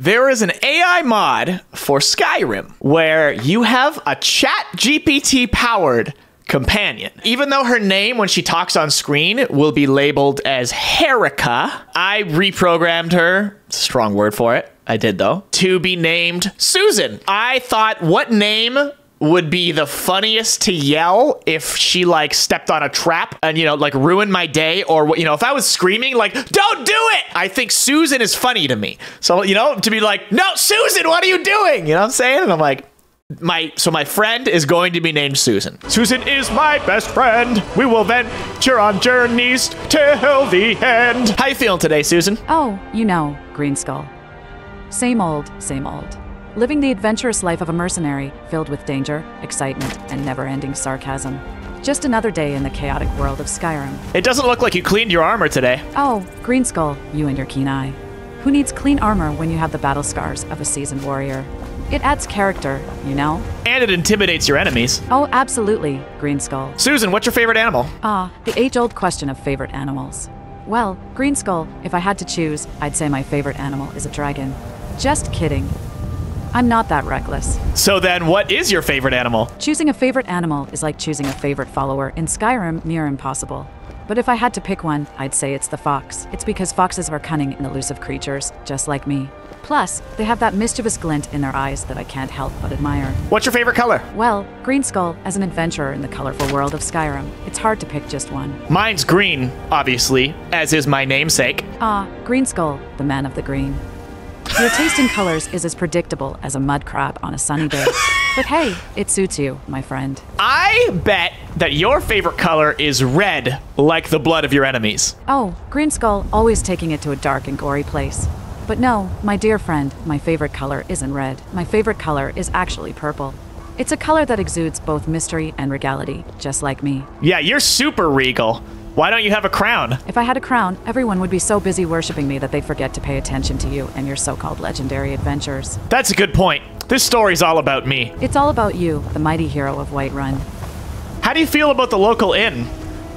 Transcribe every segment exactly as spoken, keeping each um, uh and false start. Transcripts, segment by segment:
There is an A I mod for Skyrim where you have a ChatGPT powered companion. Even though her name, when she talks on screen, will be labeled as Herika, I reprogrammed her, strong word for it, I did though, to be named Susan. I thought, what name would be the funniest to yell if she like stepped on a trap and, you know, like ruined my day, or, you know, if I was screaming like, don't do it. I think Susan is funny to me. So, you know, to be like, no, Susan, what are you doing? You know what I'm saying? And I'm like, my, so my friend is going to be named Susan. Susan is my best friend. We will venture on journeys till the end. How you feeling today, Susan? Oh, you know, Greenskull. Same old, same old. Living the adventurous life of a mercenary, filled with danger, excitement, and never-ending sarcasm. Just another day in the chaotic world of Skyrim. It doesn't look like you cleaned your armor today. Oh, Greenskull, you and your keen eye. Who needs clean armor when you have the battle scars of a seasoned warrior? It adds character, you know? And it intimidates your enemies. Oh, absolutely, Greenskull. Susan, what's your favorite animal? Ah, the age-old question of favorite animals. Well, Greenskull, if I had to choose, I'd say my favorite animal is a dragon. Just kidding. I'm not that reckless. So then what is your favorite animal? Choosing a favorite animal is like choosing a favorite follower in Skyrim, near impossible. But if I had to pick one, I'd say it's the fox. It's because foxes are cunning and elusive creatures, just like me. Plus, they have that mischievous glint in their eyes that I can't help but admire. What's your favorite color? Well, Greenskull, as an adventurer in the colorful world of Skyrim, it's hard to pick just one. Mine's green, obviously, as is my namesake. Ah, Greenskull, the man of the green. Your taste in colors is as predictable as a mud crab on a sunny day. But hey, it suits you, my friend. I bet that your favorite color is red, like the blood of your enemies. Oh, Greenskull, always taking it to a dark and gory place. But no, my dear friend, my favorite color isn't red. My favorite color is actually purple. It's a color that exudes both mystery and regality, just like me. Yeah, you're super regal. Why don't you have a crown? If I had a crown, everyone would be so busy worshiping me that they'd forget to pay attention to you and your so-called legendary adventures. That's a good point. This story's all about me. It's all about you, the mighty hero of Whiterun. How do you feel about the local inn?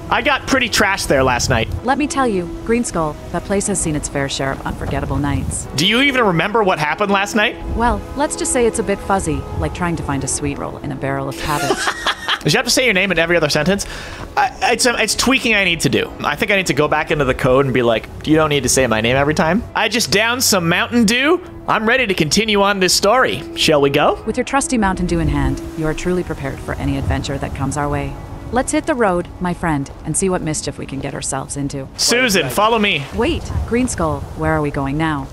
I got pretty trashed there last night. Let me tell you, Greenskull, that place has seen its fair share of unforgettable nights. Do you even remember what happened last night? Well, let's just say it's a bit fuzzy, like trying to find a sweet roll in a barrel of cabbage. Did you have to say your name in every other sentence? I, it's, it's tweaking I need to do. I think I need to go back into the code and be like, you don't need to say my name every time. I just downed some Mountain Dew. I'm ready to continue on this story. Shall we go? With your trusty Mountain Dew in hand, you are truly prepared for any adventure that comes our way. Let's hit the road, my friend, and see what mischief we can get ourselves into. Susan, follow me. Wait, Greenskull, where are we going now?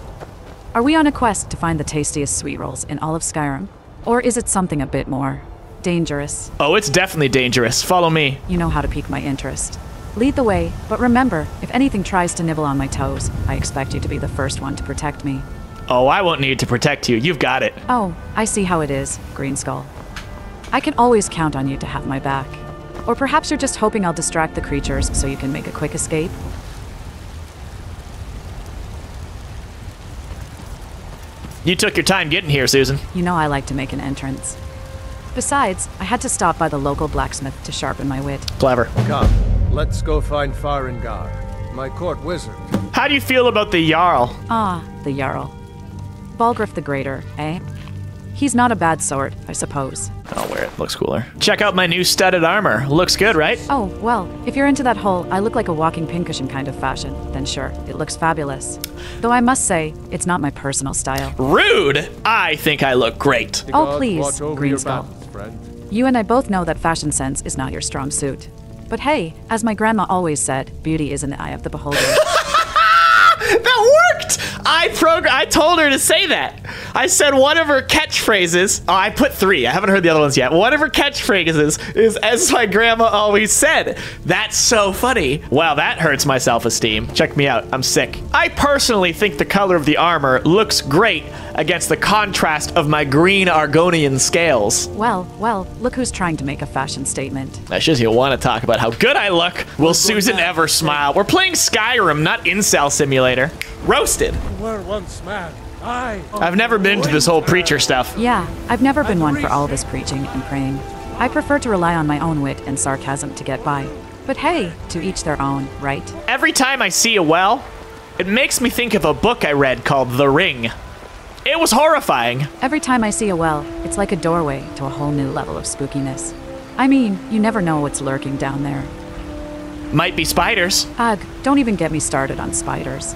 Are we on a quest to find the tastiest sweet rolls in all of Skyrim? Or is it something a bit more dangerous? Oh, it's definitely dangerous. Follow me. You know how to pique my interest. Lead the way, but remember, if anything tries to nibble on my toes, I expect you to be the first one to protect me. Oh, I won't need to protect you. You've got it. Oh, I see how it is, Greenskull. I can always count on you to have my back. Or perhaps you're just hoping I'll distract the creatures so you can make a quick escape. You took your time getting here, Susan. You know I like to make an entrance. Besides, I had to stop by the local blacksmith to sharpen my wit. Clever. Come, let's go find Farengar, my court wizard. How do you feel about the Jarl? Ah, the Jarl. Balgruuf the Greater, eh? He's not a bad sort, I suppose. I'll wear it, looks cooler. Check out my new studded armor. Looks good, right? Oh, well, if you're into that whole I look like a walking pincushion kind of fashion, then sure, it looks fabulous. Though I must say, it's not my personal style. Rude! I think I look great. Oh, please, Greenskull. You and I both know that fashion sense is not your strong suit. But hey, as my grandma always said, beauty is in the eye of the beholder. That worked! I progr- I told her to say that. I said one of her catchphrases. Oh, I put three. I haven't heard the other ones yet. One of her catchphrases is, as my grandma always said. That's so funny. Wow, that hurts my self-esteem. Check me out. I'm sick. I personally think the color of the armor looks great against the contrast of my green Argonian scales. Well, well, look who's trying to make a fashion statement. I just want to talk about how good I look. Will Susan ever smile? We're playing Skyrim, not Incel Simulator. Roasted. We're once man. I've never been to this whole preacher stuff. Yeah, I've never been one for all this preaching and praying. I prefer to rely on my own wit and sarcasm to get by. But hey, to each their own, right? Every time I see a well, it makes me think of a book I read called The Ring. It was horrifying. Every time I see a well, it's like a doorway to a whole new level of spookiness. I mean, you never know what's lurking down there. Might be spiders. Ugh, don't even get me started on spiders.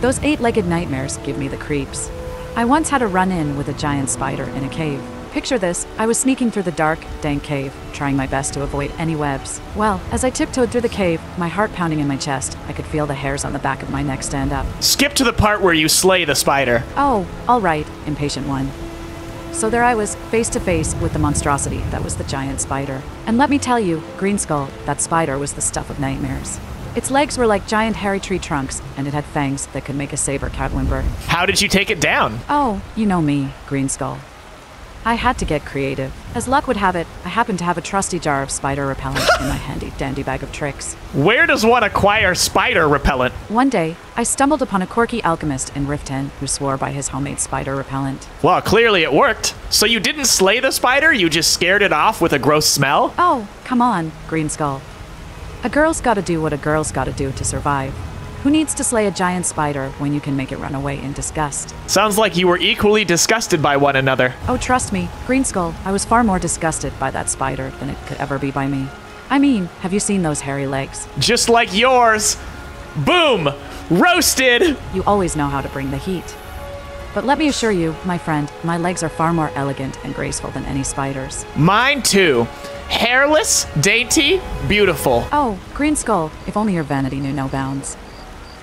Those eight-legged nightmares give me the creeps. I once had a run-in with a giant spider in a cave. Picture this, I was sneaking through the dark, dank cave, trying my best to avoid any webs. Well, as I tiptoed through the cave, my heart pounding in my chest, I could feel the hairs on the back of my neck stand up. Skip to the part where you slay the spider. Oh, all right, impatient one. So there I was, face to face with the monstrosity that was the giant spider. And let me tell you, Greenskull, that spider was the stuff of nightmares. Its legs were like giant hairy tree trunks, and it had fangs that could make a saber cat whimper. How did you take it down? Oh, you know me, Greenskull. I had to get creative. As luck would have it, I happened to have a trusty jar of spider repellent in my handy dandy bag of tricks. Where does one acquire spider repellent? One day, I stumbled upon a quirky alchemist in Riften who swore by his homemade spider repellent. Well, clearly it worked. So you didn't slay the spider, you just scared it off with a gross smell? Oh, come on, Greenskull. A girl's gotta do what a girl's gotta do to survive. Who needs to slay a giant spider when you can make it run away in disgust? Sounds like you were equally disgusted by one another. Oh, trust me, Greenskull, I was far more disgusted by that spider than it could ever be by me. I mean, have you seen those hairy legs? Just like yours. Boom! Roasted! You always know how to bring the heat. But let me assure you, my friend, my legs are far more elegant and graceful than any spider's. Mine too. Hairless, dainty, beautiful. Oh, Greenskull, if only your vanity knew no bounds.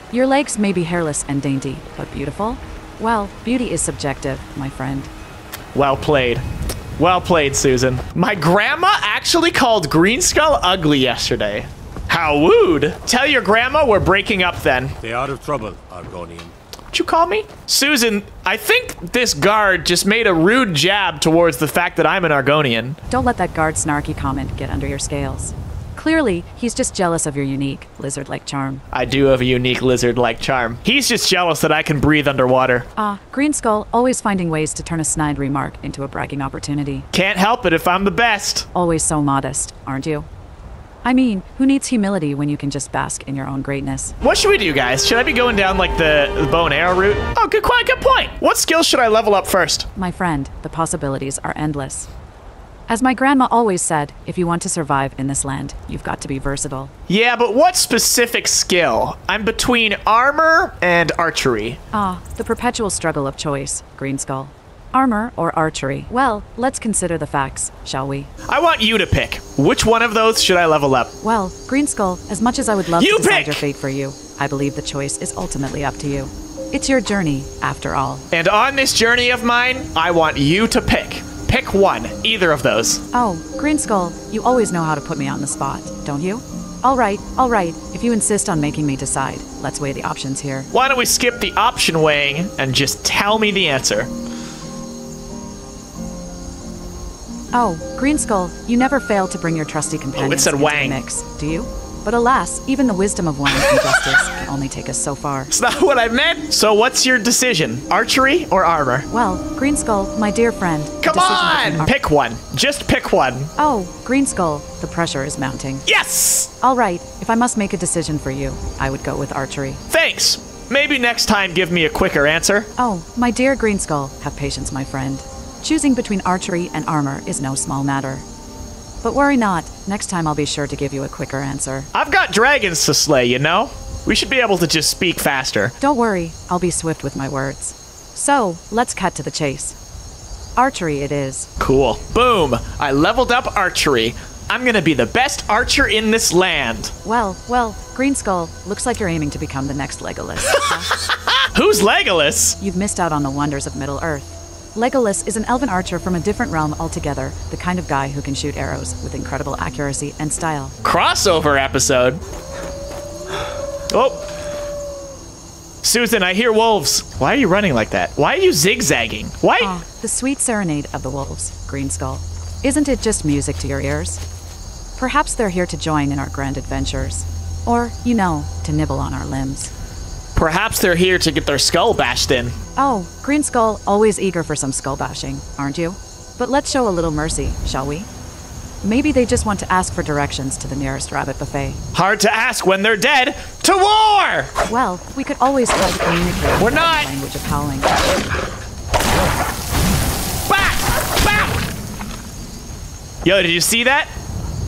Your legs may be hairless and dainty, but beautiful? Well, beauty is subjective, my friend. Well played. Well played, Susan. My grandma actually called Greenskull ugly yesterday. How rude. Tell your grandma we're breaking up then. They are out of trouble, Argonian. What'd you call me? Susan, I think this guard just made a rude jab towards the fact that I'm an Argonian. Don't let that guard's snarky comment get under your scales. Clearly, he's just jealous of your unique lizard-like charm. I do have a unique lizard-like charm. He's just jealous that I can breathe underwater. Ah, uh, Greenskull, always finding ways to turn a snide remark into a bragging opportunity. Can't help it if I'm the best. Always so modest, aren't you? I mean, who needs humility when you can just bask in your own greatness? What should we do, guys? Should I be going down, like, the, the bow and arrow route? Oh, good, good point. What skills should I level up first? My friend, the possibilities are endless. As my grandma always said, if you want to survive in this land, you've got to be versatile. Yeah, but what specific skill? I'm between armor and archery. Ah, the perpetual struggle of choice, Greenskull. Armor or archery? Well, let's consider the facts, shall we? I want you to pick. Which one of those should I level up? Well, Greenskull, as much as I would love you to decide pick! Your fate for you, I believe the choice is ultimately up to you. It's your journey, after all. And on this journey of mine, I want you to pick. Pick one, either of those. Oh, Greenskull, you always know how to put me on the spot, don't you? All right, all right, if you insist on making me decide, let's weigh the options here. Why don't we skip the option weighing and just tell me the answer? Oh, Greenskull, you never fail to bring your trusty companions oh, it said into wang. The mix, do you? But alas, even the wisdom of one and justice can only take us so far. It's not what I meant. So what's your decision? Archery or armor? Well, Greenskull, my dear friend. Come on! Pick one. Just pick one. Oh, Greenskull, the pressure is mounting. Yes! All right, if I must make a decision for you, I would go with archery. Thanks. Maybe next time give me a quicker answer. Oh, my dear Greenskull, have patience, my friend. Choosing between archery and armor is no small matter. But worry not, next time I'll be sure to give you a quicker answer. I've got dragons to slay, you know? We should be able to just speak faster. Don't worry, I'll be swift with my words. So, let's cut to the chase. Archery it is. Cool. Boom! I leveled up archery. I'm gonna be the best archer in this land. Well, well, Greenskull, looks like you're aiming to become the next Legolas. Huh? Who's Legolas? You've missed out on the wonders of Middle Earth. Legolas is an elven archer from a different realm altogether, the kind of guy who can shoot arrows with incredible accuracy and style. Crossover episode. Oh. Susan, I hear wolves. Why are you running like that? Why are you zigzagging? Why? Ah, the sweet serenade of the wolves, Greenskull. Isn't it just music to your ears? Perhaps they're here to join in our grand adventures. Or, you know, to nibble on our limbs. Perhaps they're here to get their skull bashed in. Oh, Greenskull, always eager for some skull bashing, aren't you? But let's show a little mercy, shall we? Maybe they just want to ask for directions to the nearest rabbit buffet. Hard to ask when they're dead. To war! Well, we could always try to communicate. We're not. The language of howling. Yo, did you see that?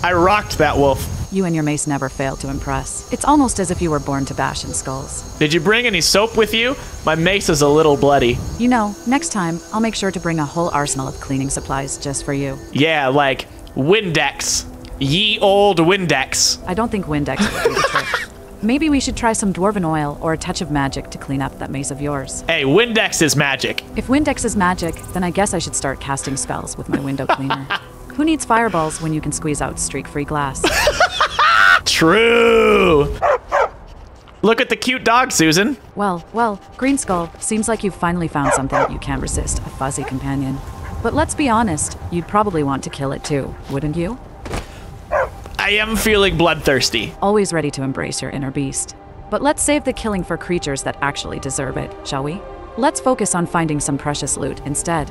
I rocked that wolf. You and your mace never fail to impress. It's almost as if you were born to bash in skulls. Did you bring any soap with you? My mace is a little bloody. You know, next time, I'll make sure to bring a whole arsenal of cleaning supplies just for you. Yeah, like Windex. Ye old Windex. I don't think Windex would be the trick. Maybe we should try some dwarven oil or a touch of magic to clean up that maze of yours. Hey, Windex is magic. If Windex is magic, then I guess I should start casting spells with my window cleaner. Who needs fireballs when you can squeeze out streak-free glass? True! Look at the cute dog, Susan. Well, well, Greenskull, seems like you've finally found something that you can't resist, a fuzzy companion. But let's be honest, you'd probably want to kill it too, wouldn't you? I am feeling bloodthirsty. Always ready to embrace your inner beast. But let's save the killing for creatures that actually deserve it, shall we? Let's focus on finding some precious loot instead.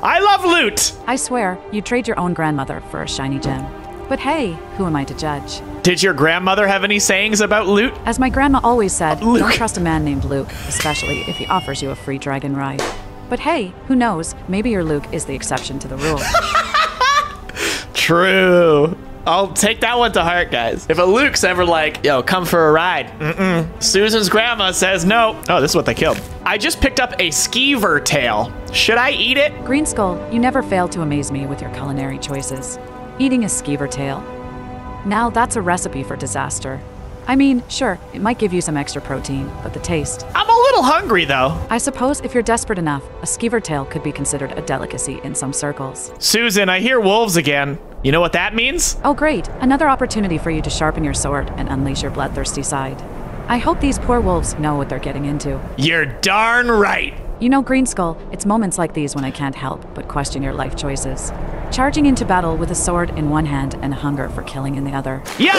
I love loot! I swear, you trade your own grandmother for a shiny gem. But hey, who am I to judge? Did your grandmother have any sayings about loot? As my grandma always said, uh, don't trust a man named Luke, especially if he offers you a free dragon ride. But hey, who knows? Maybe your Luke is the exception to the rule. True. I'll take that one to heart, guys. If a Luke's ever like, yo, come for a ride. Mm-mm. Susan's grandma says no. Oh, this is what they killed. I just picked up a skeever tail. Should I eat it? Greenskull, you never fail to amaze me with your culinary choices. Eating a skeever tail? Now that's a recipe for disaster. I mean, sure, it might give you some extra protein, but the taste. I'm a little hungry though. I suppose if you're desperate enough, a skeever tail could be considered a delicacy in some circles. Susan, I hear wolves again. You know what that means? Oh great, another opportunity for you to sharpen your sword and unleash your bloodthirsty side. I hope these poor wolves know what they're getting into. You're darn right. You know, Greenskull, it's moments like these when I can't help but question your life choices. Charging into battle with a sword in one hand and a hunger for killing in the other. Yeah!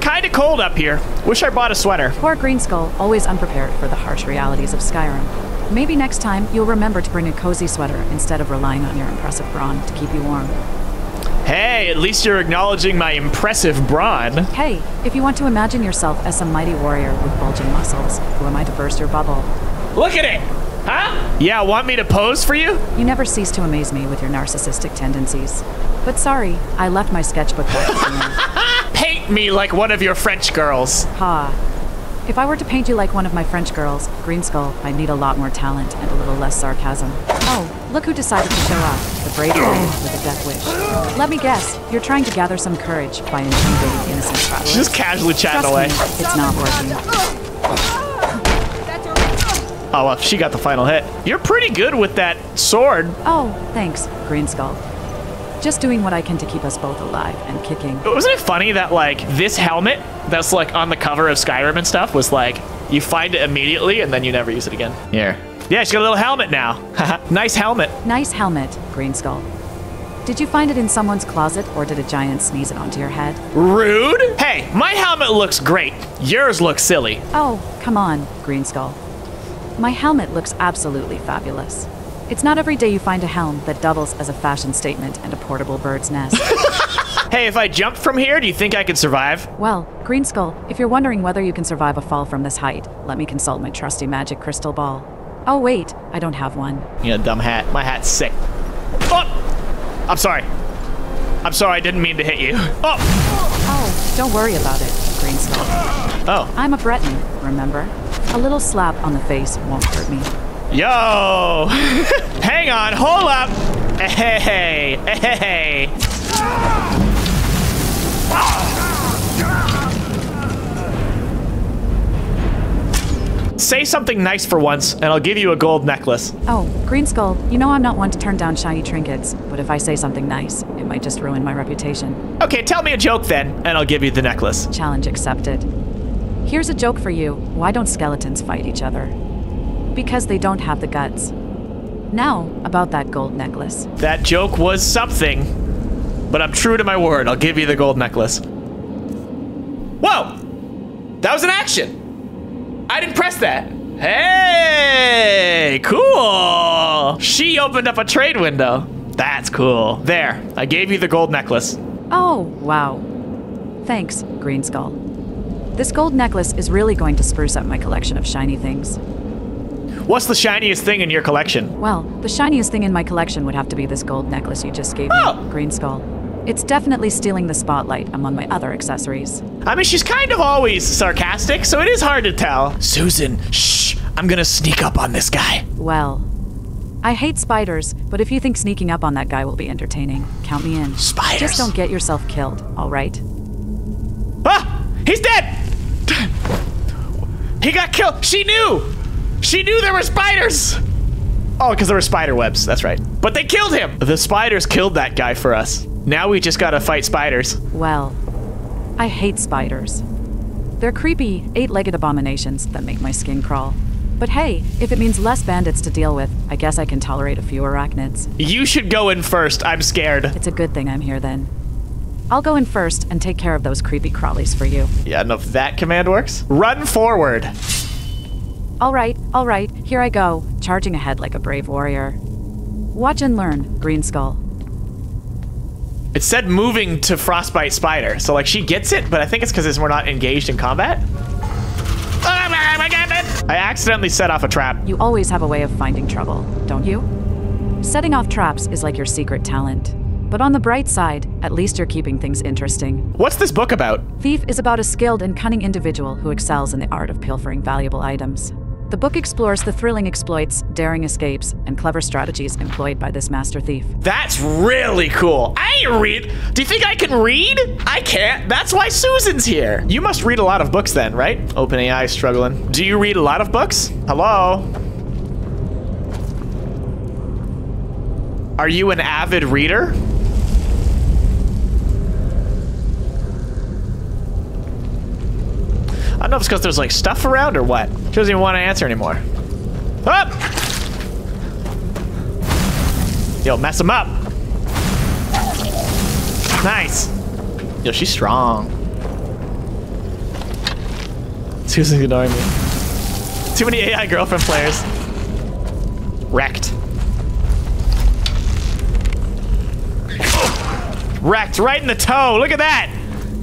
Kinda cold up here. Wish I bought a sweater. Poor Greenskull, always unprepared for the harsh realities of Skyrim. Maybe next time you'll remember to bring a cozy sweater instead of relying on your impressive brawn to keep you warm. Hey, at least you're acknowledging my impressive brawn. Hey, if you want to imagine yourself as some mighty warrior with bulging muscles, who am I to burst your bubble? Look at it! Huh? Yeah, want me to pose for you? You never cease to amaze me with your narcissistic tendencies. But sorry, I left my sketchbook back. Paint me like one of your French girls. Ha. If I were to paint you like one of my French girls, Greenskull, I'd need a lot more talent and a little less sarcasm. Oh, look who decided to show up. The brave man with a death wish. Let me guess, you're trying to gather some courage by intimidating innocent travelers. Just casually chatting away. Trust me, it's not working. Oh, well, she got the final hit. You're pretty good with that sword. Oh, thanks, Greenskull. Just doing what I can to keep us both alive and kicking. Wasn't it funny that, like, this helmet that's, like, on the cover of Skyrim and stuff was, like, you find it immediately and then you never use it again? Yeah. Yeah, she's got a little helmet now. Nice helmet. Nice helmet, Greenskull. Did you find it in someone's closet or did a giant sneeze it onto your head? Rude? Hey, my helmet looks great. Yours looks silly. Oh, come on, Greenskull. My helmet looks absolutely fabulous. It's not every day you find a helm that doubles as a fashion statement and a portable bird's nest. Hey, if I jump from here, do you think I could survive? Well, Greenskull, if you're wondering whether you can survive a fall from this height, let me consult my trusty magic crystal ball. Oh wait, I don't have one. You know, dumb hat. My hat's sick. Oh! I'm sorry. I'm sorry, I didn't mean to hit you. Oh! Oh, don't worry about it, Greenskull. Oh. I'm a Breton, remember? A little slap on the face won't hurt me. Yo! Hang on, hold up! Hey, hey, hey. Ah. Say something nice for once, and I'll give you a gold necklace. Oh, Greenskull, you know I'm not one to turn down shiny trinkets, but if I say something nice, it might just ruin my reputation. Okay, tell me a joke then, and I'll give you the necklace. Challenge accepted. Here's a joke for you. Why don't skeletons fight each other? Because they don't have the guts. Now, about that gold necklace. That joke was something, but I'm true to my word. I'll give you the gold necklace. Whoa! That was an action! I didn't press that. Hey! Cool! She opened up a trade window. That's cool. There, I gave you the gold necklace. Oh, wow. Thanks, Greenskull. This gold necklace is really going to spruce up my collection of shiny things. What's the shiniest thing in your collection? Well, the shiniest thing in my collection would have to be this gold necklace you just gave oh. me, Greenskull. It's definitely stealing the spotlight among my other accessories. I mean, she's kind of always sarcastic, so it is hard to tell. Susan, shh, I'm gonna sneak up on this guy. Well, I hate spiders, but if you think sneaking up on that guy will be entertaining, count me in. Spiders. Just don't get yourself killed, all right? Ah, he's dead! He got killed. She knew. She knew there were spiders. Oh, because there were spider webs. That's right. But they killed him. The spiders killed that guy for us. Now we just gotta fight spiders. Well, I hate spiders. They're creepy, eight-legged abominations that make my skin crawl. But hey, if it means less bandits to deal with, I guess I can tolerate a few arachnids. You should go in first. I'm scared. It's a good thing I'm here then. I'll go in first and take care of those creepy crawlies for you. Yeah, I don't know if that command works. Run forward. All right, all right, here I go, charging ahead like a brave warrior. Watch and learn, Greenskull. It said moving to Frostbite Spider, so like she gets it, but I think it's because we're not engaged in combat. Oh my God! I accidentally set off a trap. You always have a way of finding trouble, don't you? Setting off traps is like your secret talent. But on the bright side, at least you're keeping things interesting. What's this book about? Thief is about a skilled and cunning individual who excels in the art of pilfering valuable items. The book explores the thrilling exploits, daring escapes, and clever strategies employed by this master thief. That's really cool. I read. Do you think I can read? I can't. That's why Susan's here. You must read a lot of books then, right? OpenAI is struggling. Do you read a lot of books? Hello? Are you an avid reader? I don't know if it's because there's like stuff around or what. She doesn't even want to answer anymore. Up! Oh! Yo, mess him up. Nice. Yo, she's strong. Susan's ignoring me. Too many A I girlfriend players. Wrecked. Oh! Wrecked right in the toe. Look at that.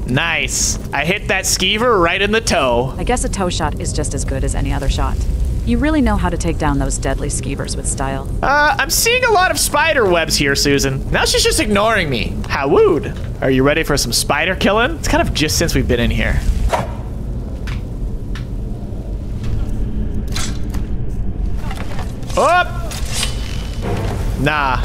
Nice. I hit that skeever right in the toe. I guess a toe shot is just as good as any other shot. You really know how to take down those deadly skeevers with style. Uh, I'm seeing a lot of spider webs here, Susan. Now she's just ignoring me. How rude. Are you ready for some spider killing? It's kind of just since we've been in here. Up. Oh. Nah.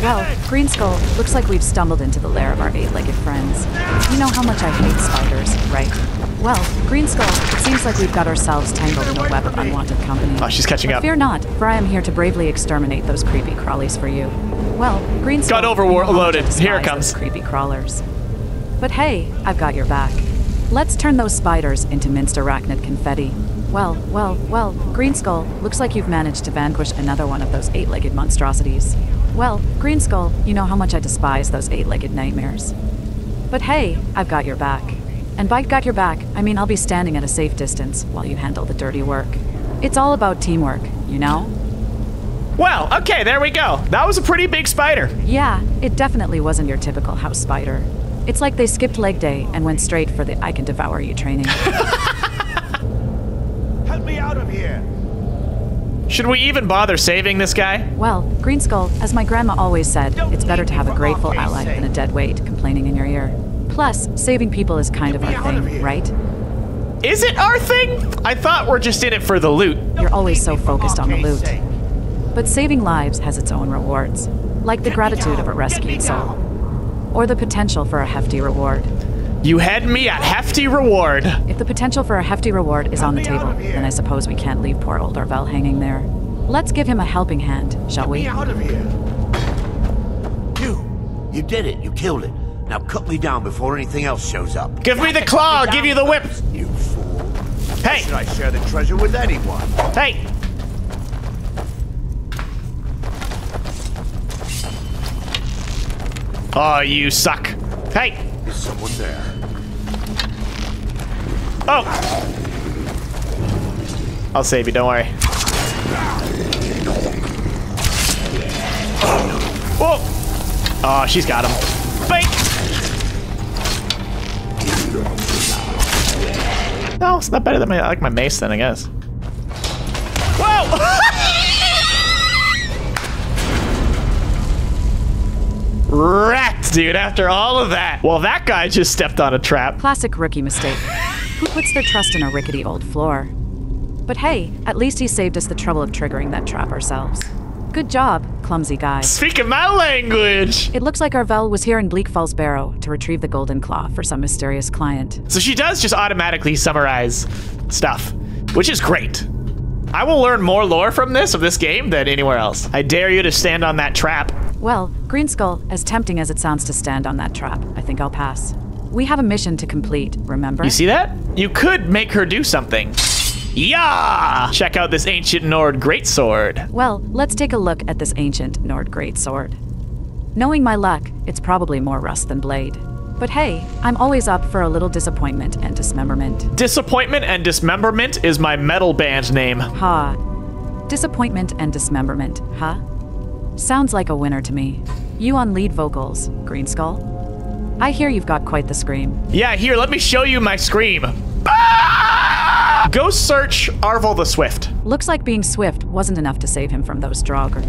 Well, Greenskull, looks like we've stumbled into the lair of our eight-legged friends. You know how much I hate spiders, right? Well, Greenskull, it seems like we've got ourselves tangled in a web of unwanted company. Oh, she's catching but up. Fear not, for I am here to bravely exterminate those creepy crawlies for you. Well, Greenskull... Got overloaded. Here it comes. ...creepy crawlers. But hey, I've got your back. Let's turn those spiders into minced arachnid confetti. Well, well, well, Greenskull, looks like you've managed to vanquish another one of those eight-legged monstrosities. Well, Greenskull, you know how much I despise those eight-legged nightmares. But hey, I've got your back. And by got your back, I mean I'll be standing at a safe distance while you handle the dirty work. It's all about teamwork, you know? Well, okay, there we go. That was a pretty big spider. Yeah, it definitely wasn't your typical house spider. It's like they skipped leg day and went straight for the I can devour you training. Out of here. Should we even bother saving this guy? Well, Greenskull, as my grandma always said, Don't it's better to have a grateful ally sake. than a dead weight complaining in your ear. Plus, saving people is kind Get of our thing, of right? Is it our thing? I thought we're just in it for the loot. Don't You're always so focused on the loot. Sake. But saving lives has its own rewards, like the Get gratitude of a rescued soul, or the potential for a hefty reward. You had me at hefty reward. If the potential for a hefty reward is on the table, then I suppose we can't leave poor old Arvel hanging there. Let's give him a helping hand, shall we? Get me out of here. You, you did it. You killed it. Now cut me down before anything else shows up. Give me the claw. I'll give you the whip. You fool. Hey. Why should I share the treasure with anyone? Hey. Oh, you suck. Hey. Is someone there? Oh! I'll save you, don't worry. Oh! Oh, she's got him. Bink! No, it's not better than my, like my mace then, I guess. Whoa! Wrecked, dude, after all of that. Well, that guy just stepped on a trap. Classic rookie mistake. Who puts their trust in a rickety old floor? But hey, at least he saved us the trouble of triggering that trap ourselves. Good job, clumsy guy. Speaking my language! It looks like Arvel was here in Bleak Falls Barrow to retrieve the golden claw for some mysterious client. So she does just automatically summarize stuff, which is great. I will learn more lore from this, of this game, than anywhere else. I dare you to stand on that trap. Well, Greenskull, as tempting as it sounds to stand on that trap, I think I'll pass. We have a mission to complete, remember? You see that? You could make her do something. Yeah! Check out this ancient Nord Greatsword. Well, let's take a look at this ancient Nord Greatsword. Knowing my luck, it's probably more rust than blade. But hey, I'm always up for a little disappointment and dismemberment. Disappointment and dismemberment is my metal band name. Ha. Huh. Disappointment and dismemberment, huh? Sounds like a winner to me. You on lead vocals, Greenskull. I hear you've got quite the scream. Yeah, here, let me show you my scream. Ah! Go search Arvel the Swift. Looks like being swift wasn't enough to save him from those Draugr.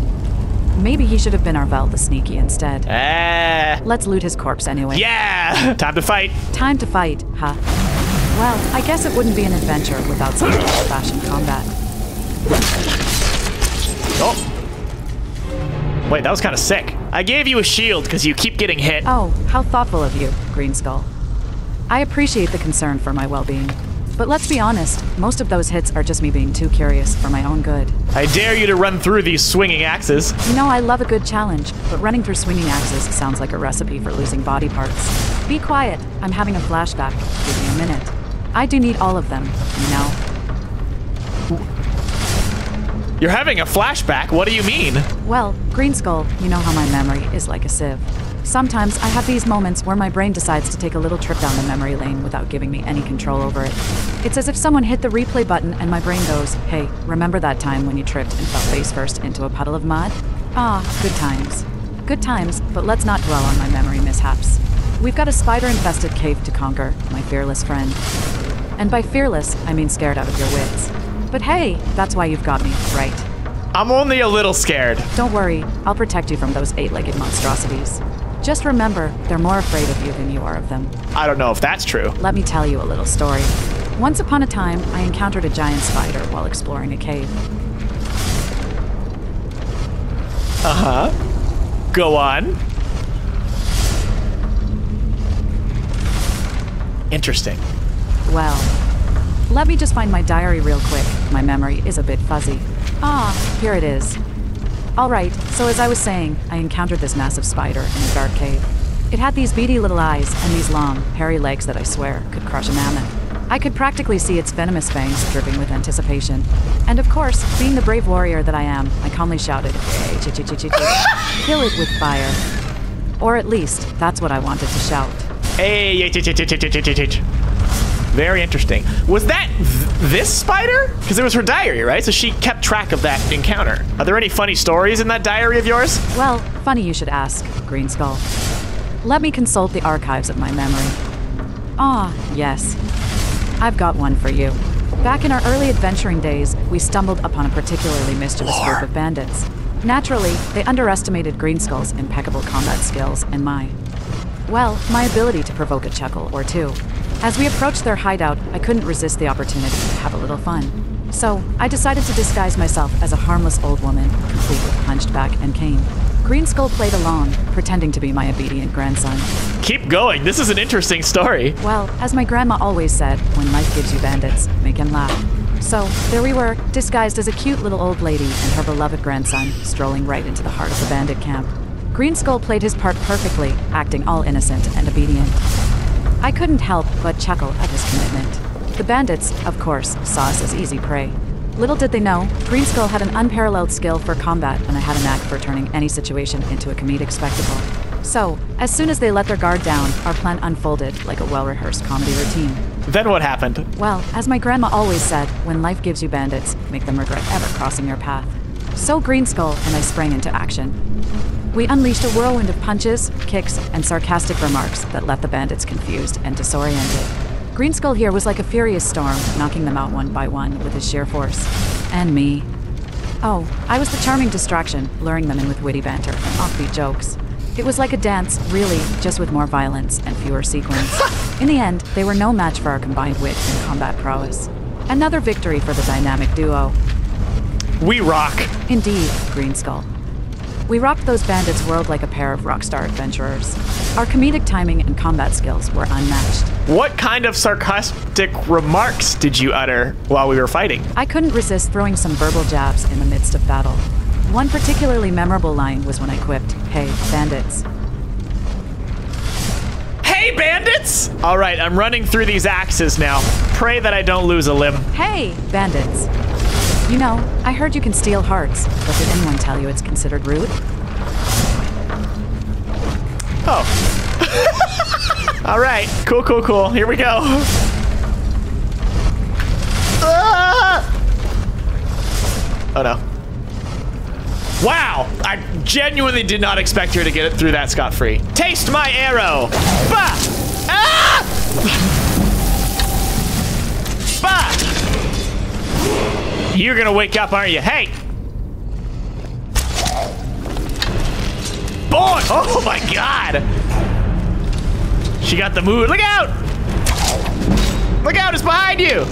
Maybe he should have been Arvel the Sneaky instead. Eh. Let's loot his corpse anyway. Yeah! Time to fight. Time to fight, huh? Well, I guess it wouldn't be an adventure without some old-fashioned combat. Oh. Wait, that was kind of sick. I gave you a shield because you keep getting hit. Oh, how thoughtful of you, Greenskull. I appreciate the concern for my well-being. But let's be honest, most of those hits are just me being too curious for my own good. I dare you to run through these swinging axes. You know, I love a good challenge, but running through swinging axes sounds like a recipe for losing body parts. Be quiet, I'm having a flashback. Give me a minute. I do need all of them, you know. You're having a flashback? What do you mean? Well, Greenskull, you know how my memory is like a sieve. Sometimes I have these moments where my brain decides to take a little trip down the memory lane without giving me any control over it. It's as if someone hit the replay button and my brain goes, hey, remember that time when you tripped and fell face first into a puddle of mud? Ah, good times. Good times, but let's not dwell on my memory mishaps. We've got a spider-infested cave to conquer, my fearless friend. And by fearless, I mean scared out of your wits. But hey, that's why you've got me, right? I'm only a little scared. Don't worry, I'll protect you from those eight-legged monstrosities. Just remember, they're more afraid of you than you are of them. I don't know if that's true. Let me tell you a little story. Once upon a time, I encountered a giant spider while exploring a cave. Uh-huh. Go on. Interesting. Well, let me just find my diary real quick. My memory is a bit fuzzy. Ah, here it is. All right, so as I was saying, I encountered this massive spider in a dark cave. It had these beady little eyes and these long, hairy legs that I swear could crush a mammoth. I could practically see its venomous fangs dripping with anticipation. And of course, being the brave warrior that I am, I calmly shouted, hey, ch-ch-ch-ch-ch, kill it with fire. Or at least, that's what I wanted to shout. Hey, ch-ch-ch-ch-ch-ch-ch. Very interesting. Was that th this spider? Because it was her diary, right? So she kept track of that encounter. Are there any funny stories in that diary of yours? Well, funny you should ask, Greenskull. Let me consult the archives of my memory. Ah, yes. I've got one for you. Back in our early adventuring days, we stumbled upon a particularly mischievous Lord. group of bandits. Naturally, they underestimated Greenskull's impeccable combat skills and my, well, my ability to provoke a chuckle or two. As we approached their hideout, I couldn't resist the opportunity to have a little fun. So, I decided to disguise myself as a harmless old woman, complete with hunchback and cane. Greenskull played along, pretending to be my obedient grandson. Keep going, this is an interesting story. Well, as my grandma always said, when life gives you bandits, make them laugh. So, there we were, disguised as a cute little old lady and her beloved grandson, strolling right into the heart of the bandit camp. Greenskull played his part perfectly, acting all innocent and obedient. I couldn't help but chuckle at his commitment. The bandits, of course, saw us as easy prey. Little did they know, Greenskull had an unparalleled skill for combat and I had a knack for turning any situation into a comedic spectacle. So, as soon as they let their guard down, our plan unfolded like a well-rehearsed comedy routine. Then what happened? Well, as my grandma always said, when life gives you bandits, make them regret ever crossing your path. So Greenskull and I sprang into action. We unleashed a whirlwind of punches, kicks, and sarcastic remarks that left the bandits confused and disoriented. Greenskull here was like a furious storm, knocking them out one by one with his sheer force. And me. Oh, I was the charming distraction, luring them in with witty banter and offbeat jokes. It was like a dance, really, just with more violence and fewer sequins. In the end, they were no match for our combined wit and combat prowess. Another victory for the dynamic duo. We rock. Indeed, Greenskull. We rocked those bandits' world like a pair of rockstar adventurers. Our comedic timing and combat skills were unmatched. What kind of sarcastic remarks did you utter while we were fighting? I couldn't resist throwing some verbal jabs in the midst of battle. One particularly memorable line was when I quipped, "Hey, bandits." Hey, bandits! All right, I'm running through these axes now. Pray that I don't lose a limb. Hey, bandits. You know, I heard you can steal hearts, but did anyone tell you it's considered rude? Oh. All right, cool, cool, cool. Here we go. Ah! Oh, no. Wow, I genuinely did not expect her to get it through that scot-free. Taste my arrow! Bah! Ah! Bah! You're gonna wake up, aren't you? Hey! Boy! Oh my god! She got the mood. Look out! Look out, it's behind you!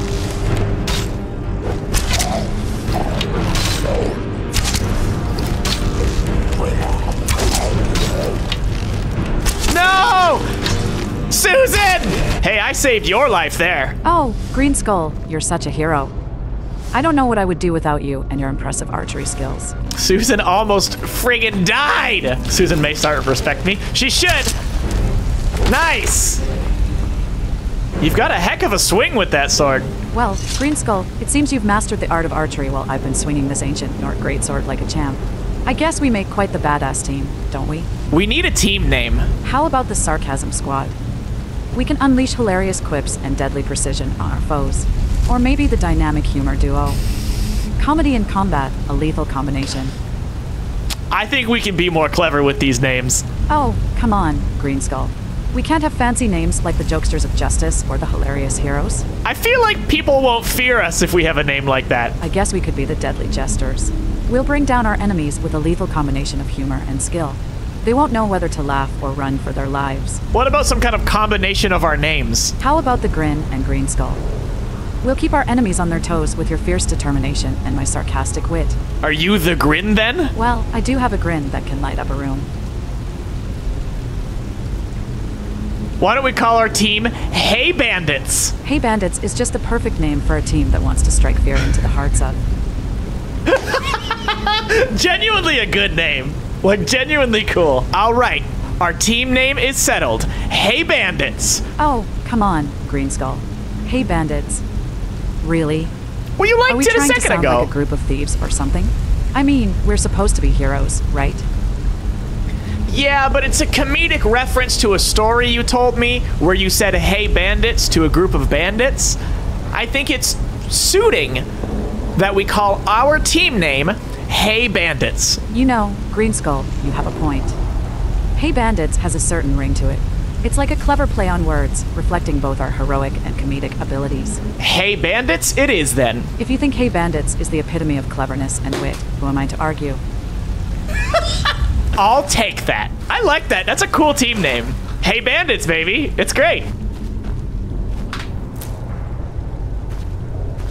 No! Susan! Hey, I saved your life there. Oh, Greenskull, you're such a hero. I don't know what I would do without you and your impressive archery skills. Susan almost friggin' died! Susan may start to respect me. She should! Nice! You've got a heck of a swing with that sword. Well, Greenskull, it seems you've mastered the art of archery while I've been swinging this ancient Nord Greatsword like a champ. I guess we make quite the badass team, don't we? We need a team name. How about the Sarcasm Squad? We can unleash hilarious quips and deadly precision on our foes. Or maybe the Dynamic Humor Duo. Comedy and combat, a lethal combination. I think we can be more clever with these names. Oh, come on, Greenskull. We can't have fancy names like the Jokesters of Justice or the Hilarious Heroes. I feel like people won't fear us if we have a name like that. I guess we could be the Deadly Jesters. We'll bring down our enemies with a lethal combination of humor and skill. They won't know whether to laugh or run for their lives. What about some kind of combination of our names? How about the Grin and Greenskull? We'll keep our enemies on their toes with your fierce determination and my sarcastic wit. Are you the Grin then? Well, I do have a grin that can light up a room. Why don't we call our team Hey Bandits? Hey Bandits is just the perfect name for a team that wants to strike fear into the hearts of. Genuinely a good name. Like, genuinely cool. All right, our team name is settled. Hey Bandits. Oh, come on, Greenskull. Hey Bandits. Really? Well, you liked it a second ago. Are we trying to sound like a group of thieves or something? I mean, we're supposed to be heroes, right? Yeah, but it's a comedic reference to a story you told me where you said "Hey Bandits" to a group of bandits. I think it's suiting that we call our team name Hey Bandits. You know, Greenskull, you have a point. Hey Bandits has a certain ring to it. It's like a clever play on words, reflecting both our heroic and comedic abilities. Hey Bandits it is then. If you think Hey Bandits is the epitome of cleverness and wit, who am I to argue? I'll take that. I like that. That's a cool team name. Hey Bandits, baby. It's great.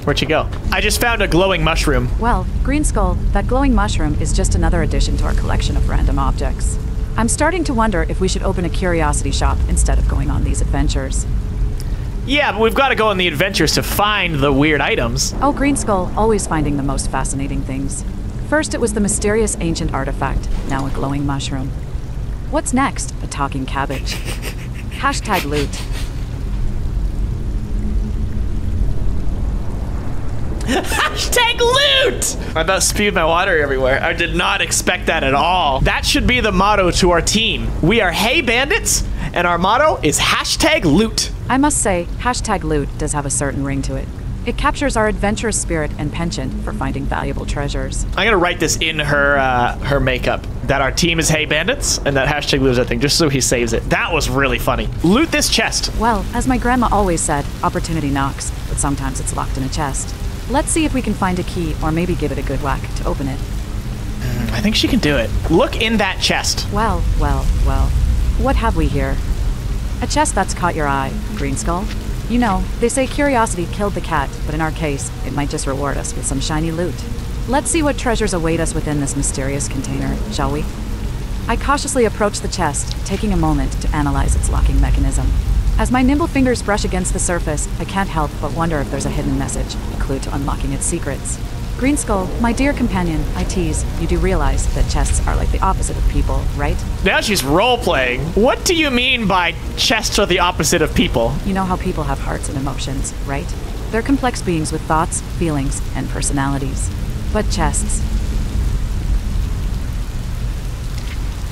Where'd she go? I just found a glowing mushroom. Well, Greenskull, that glowing mushroom is just another addition to our collection of random objects. I'm starting to wonder if we should open a curiosity shop instead of going on these adventures. Yeah, but we've got to go on the adventures to find the weird items. Oh, Greenskull, always finding the most fascinating things. First it was the mysterious ancient artifact, now a glowing mushroom. What's next? A talking cabbage. Hashtag loot. Hashtag loot! I about spewed my water everywhere. I did not expect that at all. That should be the motto to our team. We are Hey Bandits, and our motto is hashtag loot. I must say, hashtag loot does have a certain ring to it. It captures our adventurous spirit and penchant for finding valuable treasures. I'm gonna write this in her uh, her makeup. that our team is Hey Bandits and that hashtag lose that thing, just so he saves it. That was really funny. Loot this chest. Well, as my grandma always said, opportunity knocks, but sometimes it's locked in a chest. Let's see if we can find a key or maybe give it a good whack to open it. Mm, I think she can do it. Look in that chest. Well, well, well. What have we here? A chest that's caught your eye, Greenskull. You know, they say curiosity killed the cat, but in our case, it might just reward us with some shiny loot. Let's see what treasures await us within this mysterious container, shall we? I cautiously approach the chest, taking a moment to analyze its locking mechanism. As my nimble fingers brush against the surface, I can't help but wonder if there's a hidden message, a clue to unlocking its secrets. Greenskull, my dear companion, I tease, you do realize that chests are like the opposite of people, right? Now she's role-playing. What do you mean by chests are the opposite of people? You know how people have hearts and emotions, right? They're complex beings with thoughts, feelings, and personalities. But chests...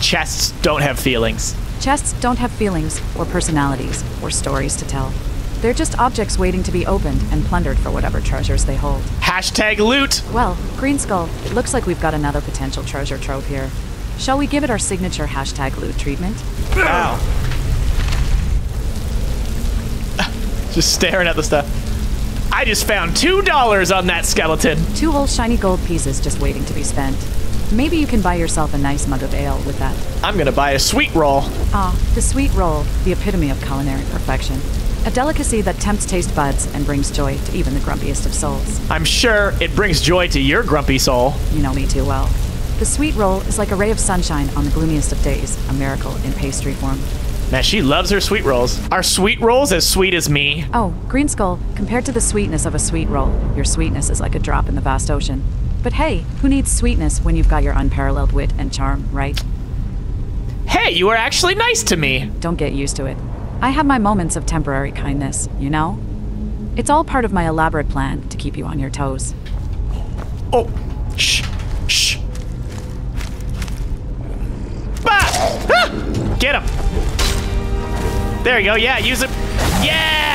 Chests don't have feelings. Chests don't have feelings, or personalities, or stories to tell. They're just objects waiting to be opened and plundered for whatever treasures they hold. Hashtag loot! Well, Greenskull, it looks like we've got another potential treasure trove here. Shall we give it our signature hashtag loot treatment? Wow. Just staring at the stuff. I just found two dollars on that skeleton. Two whole shiny gold pieces just waiting to be spent. Maybe you can buy yourself a nice mug of ale with that. I'm gonna buy a sweet roll. Ah, the sweet roll, the epitome of culinary perfection. A delicacy that tempts taste buds and brings joy to even the grumpiest of souls. I'm sure it brings joy to your grumpy soul. You know me too well. The sweet roll is like a ray of sunshine on the gloomiest of days, a miracle in pastry form. Man, she loves her sweet rolls. Are sweet rolls as sweet as me? Oh, Greenskull, compared to the sweetness of a sweet roll, your sweetness is like a drop in the vast ocean. But hey, who needs sweetness when you've got your unparalleled wit and charm, right? Hey, you were actually nice to me. Don't get used to it. I have my moments of temporary kindness, you know? It's all part of my elaborate plan to keep you on your toes. Oh, shh, shh. Ah! Ah! Get him. There you go, yeah, use it. Yeah!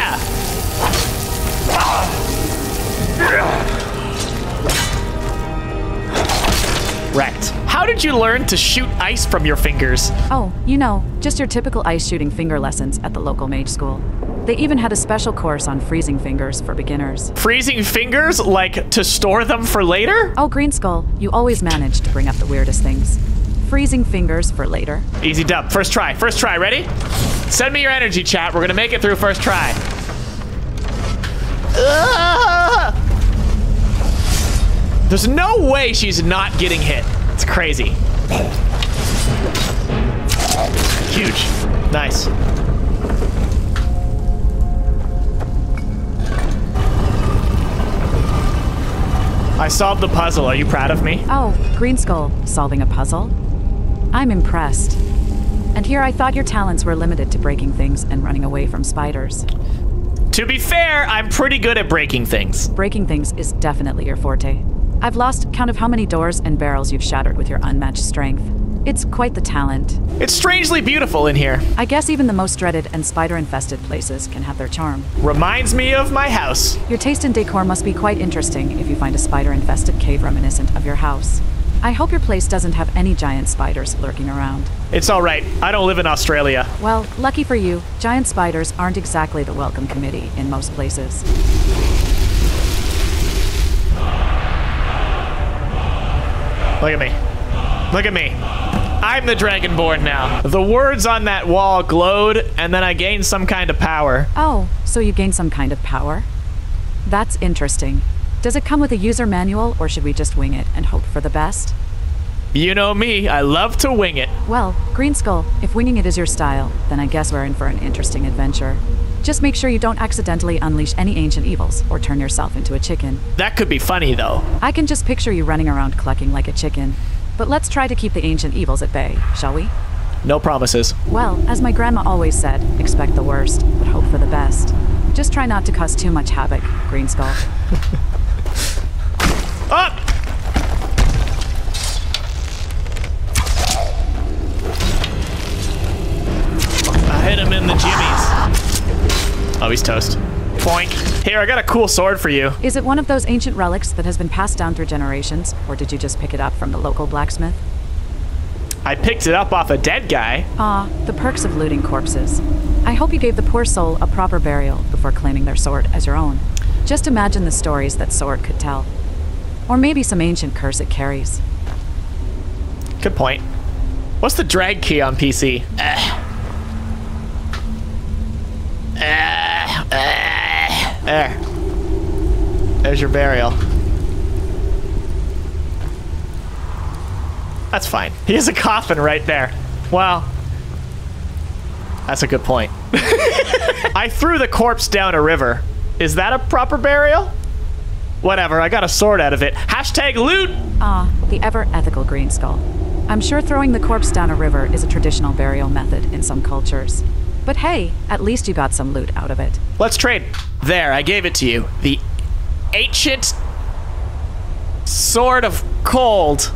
Wrecked. How did you learn to shoot ice from your fingers? Oh, you know, just your typical ice shooting finger lessons at the local mage school. They even had a special course on freezing fingers for beginners. Freezing fingers? Like, to store them for later? Oh, Greenskull, you always manage to bring up the weirdest things. Freezing fingers for later. Easy dub. First try. First try. Ready? Send me your energy, chat. We're gonna make it through first try. Ah! There's no way she's not getting hit. It's crazy. Huge. Nice. I solved the puzzle. Are you proud of me? Oh, Greenskull, solving a puzzle? I'm impressed. And here I thought your talents were limited to breaking things and running away from spiders. To be fair, I'm pretty good at breaking things. Breaking things is definitely your forte. I've lost count of how many doors and barrels you've shattered with your unmatched strength. It's quite the talent. It's strangely beautiful in here. I guess even the most dreaded and spider-infested places can have their charm. Reminds me of my house. Your taste in decor must be quite interesting if you find a spider-infested cave reminiscent of your house. I hope your place doesn't have any giant spiders lurking around. It's all right. I don't live in Australia. Well, lucky for you, giant spiders aren't exactly the welcome committee in most places. Look at me. Look at me. I'm the Dragonborn now. The words on that wall glowed, and then I gained some kind of power. Oh, so you gained some kind of power? That's interesting. Does it come with a user manual, or should we just wing it and hope for the best? You know me, I love to wing it. Well, Greenskull, if winging it is your style, then I guess we're in for an interesting adventure. Just make sure you don't accidentally unleash any ancient evils or turn yourself into a chicken. That could be funny, though. I can just picture you running around clucking like a chicken. But let's try to keep the ancient evils at bay, shall we? No promises. Well, as my grandma always said, expect the worst, but hope for the best. Just try not to cause too much havoc, Greenskull. Up! I hit him in the jimmies. Oh, he's toast. Boink. Here, I got a cool sword for you. Is it one of those ancient relics that has been passed down through generations, or did you just pick it up from the local blacksmith? I picked it up off a dead guy. Ah, the perks of looting corpses. I hope you gave the poor soul a proper burial before claiming their sword as your own. Just imagine the stories that sword could tell. Or maybe some ancient curse it carries. Good point. What's the drag key on P C? Ugh. Uh, uh, there. There's your burial. That's fine. He has a coffin right there. Wow. That's a good point. I threw the corpse down a river. Is that a proper burial? Whatever, I got a sword out of it. Hashtag loot! Ah, the ever-ethical Greenskull. I'm sure throwing the corpse down a river is a traditional burial method in some cultures. But hey, at least you got some loot out of it. Let's trade. There, I gave it to you. The ancient sword of cold.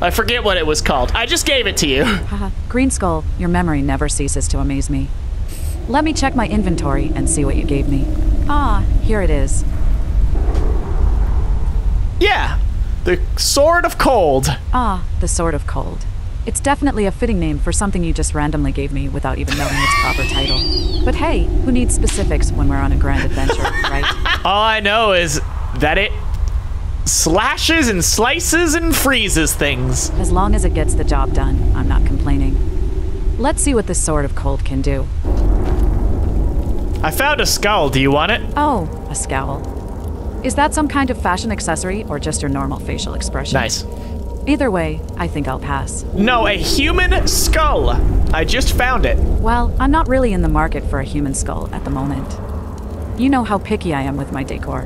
I forget what it was called. I just gave it to you. Haha, Greenskull, your memory never ceases to amaze me. Let me check my inventory and see what you gave me. Ah, here it is. Yeah, the sword of cold. Ah, the sword of cold. It's definitely a fitting name for something you just randomly gave me without even knowing its proper title. But hey, who needs specifics when we're on a grand adventure, right? All I know is that it slashes and slices and freezes things. As long as it gets the job done, I'm not complaining. Let's see what this sword of cold can do. I found a scowl. Do you want it? Oh, a scowl. Is that some kind of fashion accessory or just your normal facial expression? Nice. Either way, I think I'll pass. No, a human skull. I just found it. Well, I'm not really in the market for a human skull at the moment. You know how picky I am with my decor.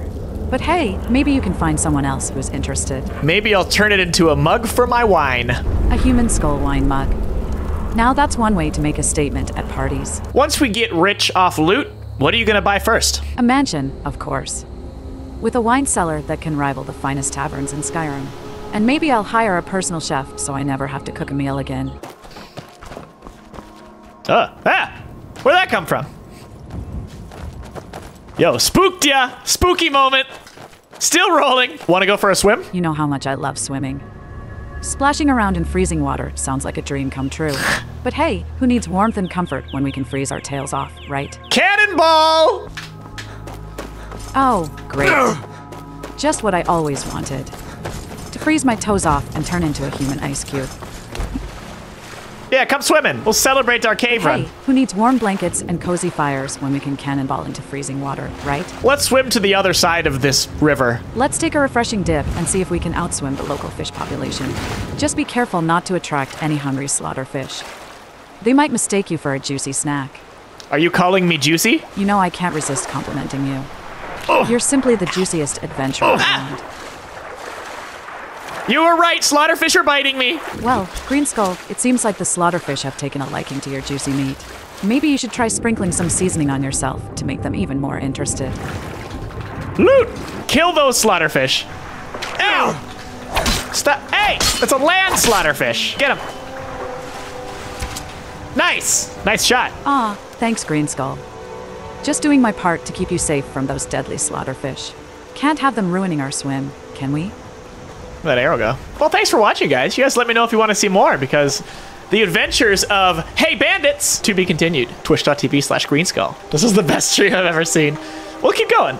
But hey, maybe you can find someone else who's interested. Maybe I'll turn it into a mug for my wine. A human skull wine mug. Now that's one way to make a statement at parties. Once we get rich off loot, what are you gonna buy first? A mansion, of course. With a wine cellar that can rival the finest taverns in Skyrim. And maybe I'll hire a personal chef so I never have to cook a meal again. Uh, ah! Where'd that come from? Yo, spooked ya! Spooky moment! Still rolling! Wanna go for a swim? You know how much I love swimming. Splashing around in freezing water sounds like a dream come true. But hey, who needs warmth and comfort when we can freeze our tails off, right? Cannonball! Oh, great. Just what I always wanted. Freeze my toes off and turn into a human ice cube. Yeah, come swimming. We'll celebrate our cave hey, run. Who needs warm blankets and cozy fires when we can cannonball into freezing water, right? Let's swim to the other side of this river. Let's take a refreshing dip and see if we can outswim the local fish population. Just be careful not to attract any hungry slaughterfish. They might mistake you for a juicy snack. Are you calling me juicy? You know I can't resist complimenting you. Oh. You're simply the juiciest adventurer oh. around. Ah. You were right, slaughterfish are biting me! Well, Greenskull, it seems like the slaughterfish have taken a liking to your juicy meat. Maybe you should try sprinkling some seasoning on yourself to make them even more interested. Loot! Kill those slaughterfish! Ow! Stop! Hey! That's a land slaughterfish! Get him! Nice! Nice shot! Aw, thanks, Greenskull. Just doing my part to keep you safe from those deadly slaughterfish. Can't have them ruining our swim, can we? That arrow go. Well, thanks for watching, guys. You guys let me know if you want to see more, because the adventures of Hey Bandits to be continued. Twitch dot T V slash Greenskull. This is the best stream I've ever seen. We'll keep going.